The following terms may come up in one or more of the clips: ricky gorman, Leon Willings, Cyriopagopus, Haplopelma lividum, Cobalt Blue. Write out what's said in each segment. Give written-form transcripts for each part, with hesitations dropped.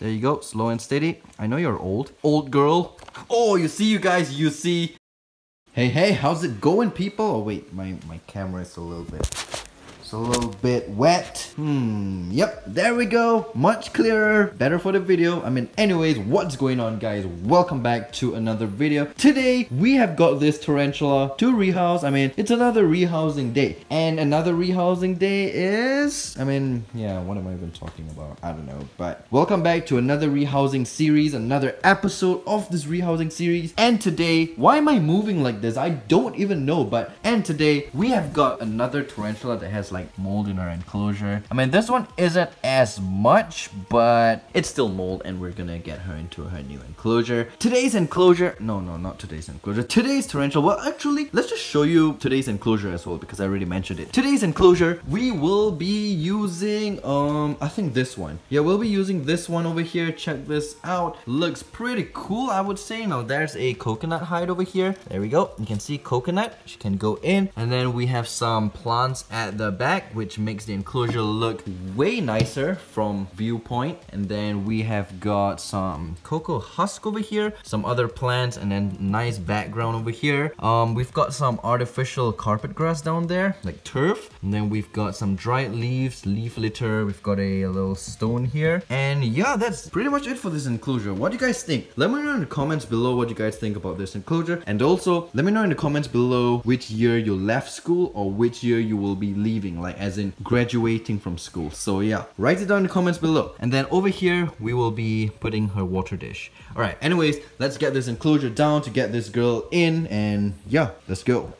There you go, slow and steady. I know you're old. Old girl. Oh, you see, you guys, you see. Hey, hey, how's it going, people? Oh, wait, my camera is a little bit wet. Yep, there we go. Much clearer, better for the video. I mean, anyways, what's going on, guys? Welcome back to another video. Today, we have got this tarantula to rehouse. I mean, it's another rehousing day. And another rehousing day is... I mean, yeah, what am I even talking about? I don't know, but welcome back to another rehousing series, another episode of this rehousing series. And today, why am I moving like this? I don't even know, but... And today, we have got another tarantula that has, like, mold in our enclosure. I mean, this one isn't as much, but it's still mold, and we're gonna get her into her new enclosure. Today's enclosure, no, not today's enclosure. Today's tarantula, well, actually, let's just show you today's enclosure as well, because I already mentioned it. Today's enclosure, we will be using, I think this one. Yeah, we'll be using this one over here. Check this out. Looks pretty cool, I would say. Now, there's a coconut hide over here. There we go. You can see coconut. She can go in. And then we have some plants at the back, which makes the enclosure look way nicer from viewpoint. And then we have got some cocoa husk over here, some other plants, and then nice background over here. We've got some artificial carpet grass down there, like turf. And then we've got some dried leaves, leaf litter. We've got a little stone here. And yeah, that's pretty much it for this enclosure. What do you guys think? Let me know in the comments below what you guys think about this enclosure. And also, let me know in the comments below which year you left school or which year you will be leaving. Like as in graduating from school. So yeah, write it down in the comments below. And then over here, we will be putting her water dish. All right, anyways, let's get this enclosure down to get this girl in, and yeah, let's go.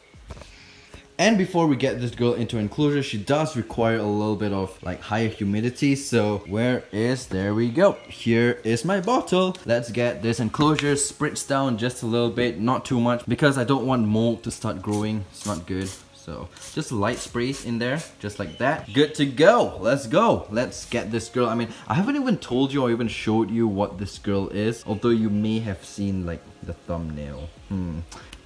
And before we get this girl into enclosure, she does require a little bit of like higher humidity. So where is, there we go. Here is my bottle. Let's get this enclosure spritzed down just a little bit, not too much, because I don't want mold to start growing. It's not good. So just light sprays in there, just like that. Good to go. Let's go. Let's get this girl. I mean, I haven't even told you or even showed you what this girl is, although you may have seen like the thumbnail.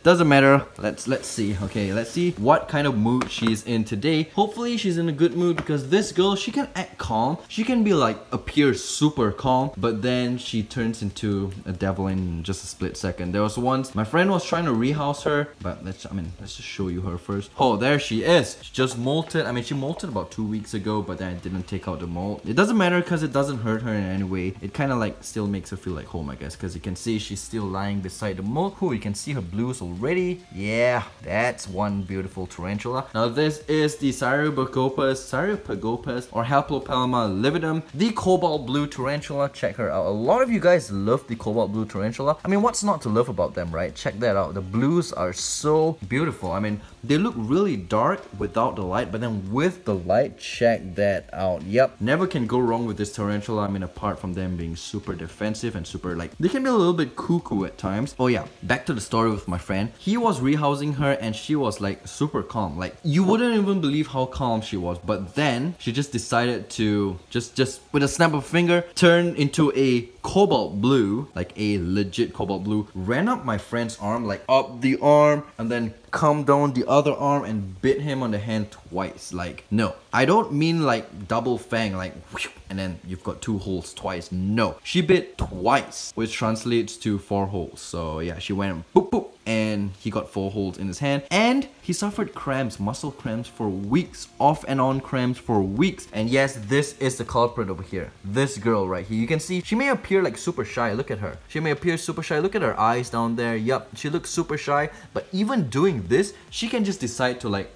Doesn't matter. Let's see. Okay, let's see what kind of mood she's in today. Hopefully she's in a good mood, because this girl, she can act calm. She can be like, appear super calm, but then she turns into a devil in just a split second. There was once my friend was trying to rehouse her, but let's just show you her first. Oh, there she is. She just molted. I mean, she molted about 2 weeks ago, but then I didn't take out the mold. It doesn't matter because it doesn't hurt her in any way. It kind of like still makes her feel like home, I guess, because you can see she's still lying beside the mold. Oh, you can see her blues already. Yeah, that's one beautiful tarantula. Now this is the Cyriopagopus or Haplopelma lividum, the cobalt blue tarantula. Check her out. A lot of you guys love the cobalt blue tarantula. I mean, what's not to love about them, right? Check that out. The blues are so beautiful. I mean, they look really dark without the light, but then with the light, check that out. Yep, never can go wrong with this tarantula. I mean, apart from them being super defensive and super like, they can be a little bit cuckoo at times. Oh yeah, back to the story with my friend. He was rehousing her and she was like super calm. Like, you wouldn't even believe how calm she was, but then she just decided to just with a snap of a finger turn into a cobalt blue, like a legit cobalt blue. Ran up my friend's arm, like up the arm, and then come down the other arm and bit him on the hand twice. Like, no, I don't mean like double fang, like whew, and then you've got two holes twice. No, she bit twice, which translates to 4 holes. So yeah, she went boop boop, and he got 4 holes in his hand, and he suffered cramps, muscle cramps for weeks, off and on cramps for weeks. And yes, this is the culprit over here. This girl right here, you can see she may appear like super shy. Look at her. She may appear super shy. Look at her eyes down there. Yup, she looks super shy. But even doing this, she can just decide to like,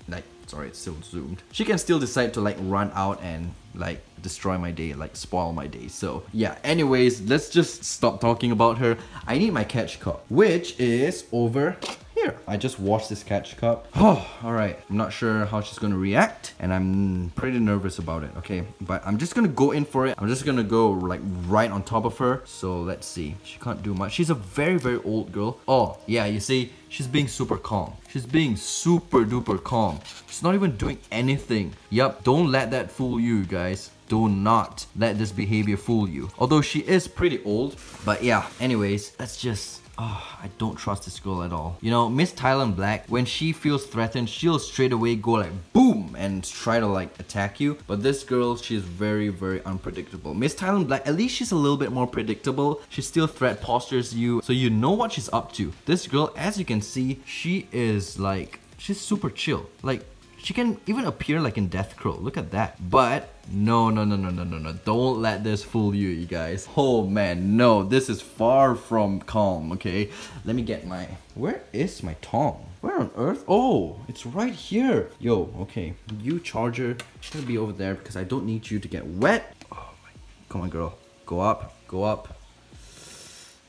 sorry, it's still zoomed. She can still decide to like run out and like destroy my day, like spoil my day. So yeah, anyways, let's just stop talking about her. I need my catch cup, which is over here. I just washed this catch cup. Oh, all right. I'm not sure how she's gonna react, and I'm pretty nervous about it, okay? But I'm just gonna go in for it. I'm just gonna go like right on top of her. So let's see. She can't do much. She's a very, very old girl. Oh, yeah, you see, she's being super calm. She's being super duper calm. She's not even doing anything. Yup, don't let that fool you guys. Do not let this behavior fool you. Although she is pretty old, but yeah, anyways, let's just Oh, I don't trust this girl at all. You know, Miss Thailand Black, when she feels threatened, she'll straight away go like boom and try to like attack you. But this girl, she's very, very unpredictable. Miss Thailand Black, at least she's a little bit more predictable. She still threat postures you, so you know what she's up to. This girl, as you can see, she is like, she's super chill. Like, she can even appear like in Death Crow. Look at that. But no. Don't let this fool you, you guys. Oh man, no. This is far from calm, okay? Let me get my... Where is my tong? Where on earth? Oh, it's right here. Yo, okay. You charger. It's gonna be over there because I don't need you to get wet. Oh my... Come on, girl. Go up. Go up.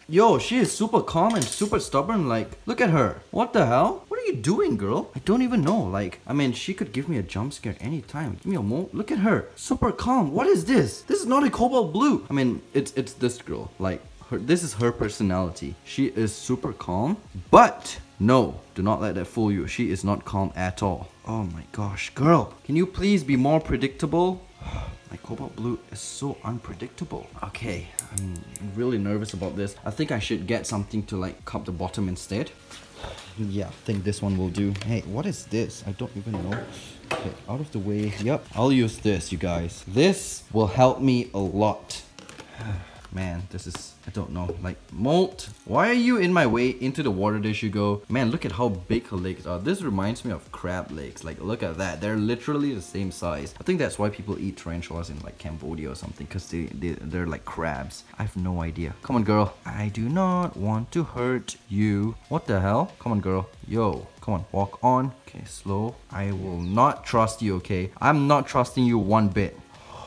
Yo, she is super calm and super stubborn. Like, look at her. What the hell? What are you doing, girl? I don't even know. Like, I mean, she could give me a jump scare anytime. Give me a moment. Look at her, super calm. What is this? This is not a Cobalt Blue. I mean, it's this girl. Like, her, this is her personality. She is super calm, but no, do not let that fool you. She is not calm at all. Oh my gosh, girl, can you please be more predictable? My Cobalt Blue is so unpredictable. Okay, I'm really nervous about this. I think I should get something to like cup the bottom instead. Yeah, I think this one will do. Hey, what is this? I don't even know. Okay, out of the way. Yep, I'll use this, you guys. This will help me a lot. Man, this is, I don't know, like, molt. Why are you in my way? Into the water dish you go. Man, look at how big her legs are. This reminds me of crab legs. Like, look at that. They're literally the same size. I think that's why people eat tarantulas in, like, Cambodia or something. Because they're like crabs. I have no idea. Come on, girl. I do not want to hurt you. What the hell? Come on, girl. Yo. Come on, walk on. Okay, slow. I will not trust you, okay? I'm not trusting you one bit.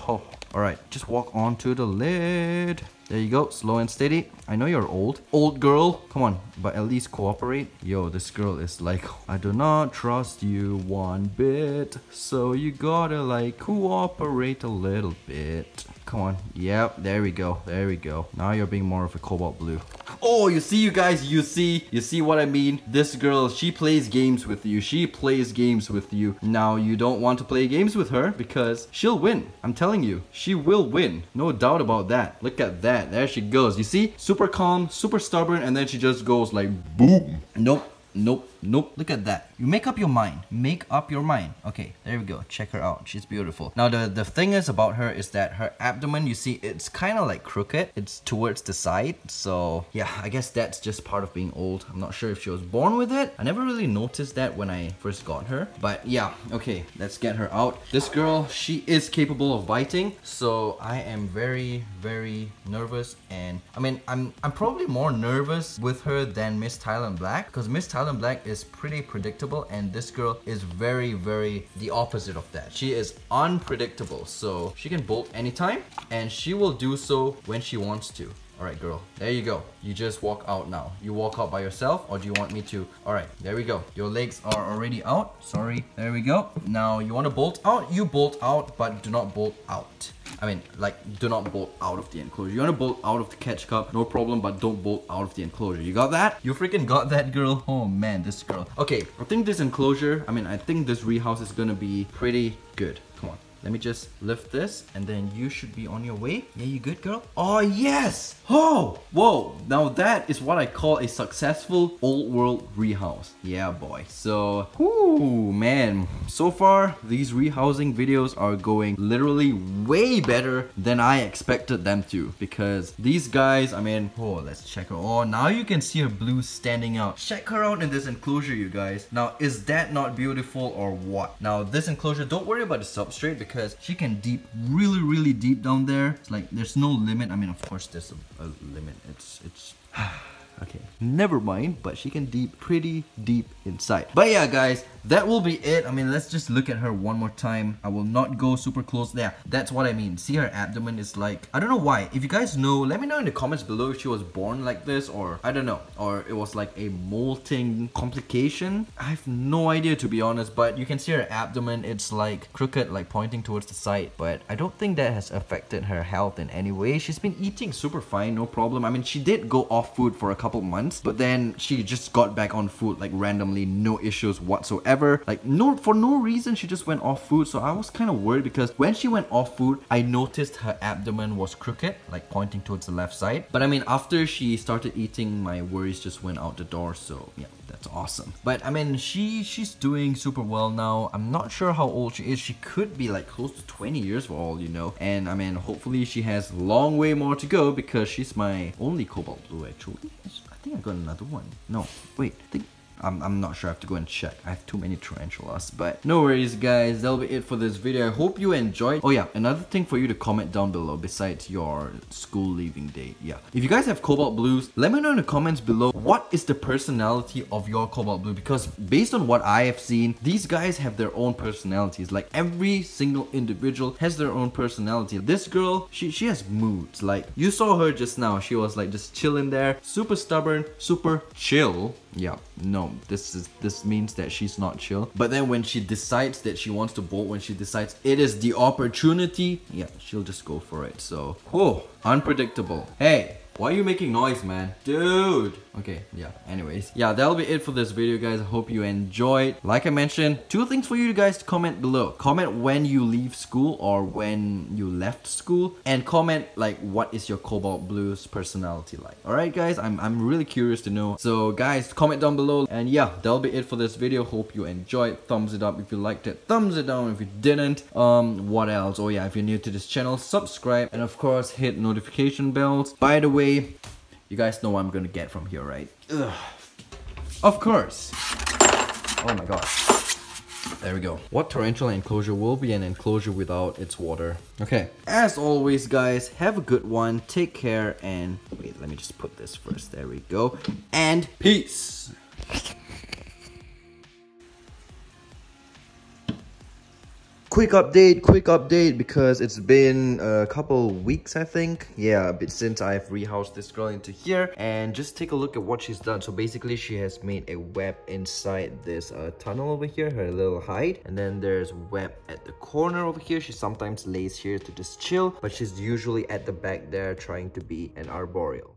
Oh. Alright, just walk on to the lid. There you go, slow and steady. I know you're old. Old girl, come on, but at least cooperate. Yo, this girl is like, I do not trust you one bit. So you gotta like cooperate a little bit. Come on, yep, there we go, there we go. Now you're being more of a Cobalt Blue. Oh, you see, you guys, you see what I mean? This girl, she plays games with you. She plays games with you. Now, you don't want to play games with her because she'll win. I'm telling you, she will win. No doubt about that. Look at that. There she goes. You see? Super calm, super stubborn, and then she just goes like, boom. Nope. Nope, nope, look at that. You make up your mind. Make up your mind. Okay, there we go. Check her out. She's beautiful. Now, the thing is about her is that her abdomen, you see, it's kind of like crooked. It's towards the side. So, yeah, I guess that's just part of being old. I'm not sure if she was born with it. I never really noticed that when I first got her. But, yeah, okay, let's get her out. This girl, she is capable of biting. So, I am very, very nervous. And, I mean, I'm probably more nervous with her than Miss Thailand Black. Because Miss Thailand Black is pretty predictable, and this girl is very, very the opposite of that. She is unpredictable, so she can bolt anytime, and she will do so when she wants to. Alright, girl, there you go. You just walk out now. You walk out by yourself, or do you want me to? Alright, there we go. Your legs are already out. Sorry, there we go. Now, you want to bolt out? You bolt out, but do not bolt out. I mean, like, do not bolt out of the enclosure. You want to bolt out of the catch cup, no problem, but don't bolt out of the enclosure. You got that? You freaking got that, girl? Oh, man, this girl. Okay, I think this enclosure, I mean, I think this rehouse is gonna be pretty good. Come on. Let me just lift this, and then you should be on your way. Yeah, you good, girl? Oh, yes! Oh! Whoa! Now that is what I call a successful old-world rehouse. Yeah, boy. So, ooh, man. So far, these rehousing videos are going literally way better than I expected them to. Because these guys, I mean, oh, let's check her. Oh, now you can see her blue standing out. Check her out in this enclosure, you guys. Now, is that not beautiful or what? Now, this enclosure, don't worry about the substrate, because she can deep, really, really deep down there. It's like, there's no limit. I mean, of course, there's a limit. It's... Okay, never mind, but she can deep, pretty deep inside. But yeah, guys, that will be it. I mean, let's just look at her one more time. I will not go super close there. That's what I mean. See, her abdomen is like, I don't know why. If you guys know, let me know in the comments below if she was born like this, or I don't know, or it was like a molting complication. I have no idea, to be honest, but you can see her abdomen. It's like crooked, like pointing towards the side, but I don't think that has affected her health in any way. She's been eating super fine, no problem. I mean, she did go off food for a couple months, but then she just got back on food like randomly, no issues whatsoever. Like for no reason, she just went off food. So I was kind of worried because when she went off food, I noticed her abdomen was crooked, like pointing towards the left side. But I mean, after she started eating, my worries just went out the door. So yeah, that's awesome. But I mean, she's doing super well now. I'm not sure how old she is. She could be like close to 20 years for all you know. And I mean, hopefully she has a long way more to go because she's my only Cobalt Blue actually. I think I got another one. No, wait, I think I'm not sure, I have to go and check. I have too many tarantulas, but no worries guys, that'll be it for this video. I hope you enjoyed. Oh yeah, another thing for you to comment down below besides your school leaving date. Yeah, if you guys have Cobalt Blues, let me know in the comments below what is the personality of your Cobalt Blue, because based on what I have seen, these guys have their own personalities. Like every single individual has their own personality. This girl, she has moods. Like you saw her just now, she was like just chilling there, super stubborn, super chill. Yeah, no, this means that she's not chill. But then when she decides that she wants to bolt, when she decides it is the opportunity, yeah, she'll just go for it. So, whoa, unpredictable. Hey, why are you making noise, man? Dude. Okay, yeah, anyways. Yeah, that'll be it for this video, guys. I hope you enjoyed. Like I mentioned, two things for you guys to comment below. Comment when you leave school or when you left school. And comment, like, what is your Cobalt Blue's personality like? Alright, guys? I'm really curious to know. So, guys, comment down below. And yeah, that'll be it for this video. Hope you enjoyed. Thumbs it up if you liked it. Thumbs it down if you didn't. What else? Oh, yeah, if you're new to this channel, subscribe. And, of course, hit notification bells. By the way, you guys know what I'm gonna get from here, right? Ugh. Of course. Oh my god. There we go. What tarantula enclosure will be an enclosure without its water? Okay. As always, guys, have a good one. Take care and... Wait, let me just put this first. There we go. And peace. Quick update, because it's been a couple weeks, I think. Yeah, a bit since I've rehoused this girl into here. And just take a look at what she's done. So basically, she has made a web inside this tunnel over here, her little hide. And then there's web at the corner over here. She sometimes lays here to just chill, but she's usually at the back there trying to be an arboreal.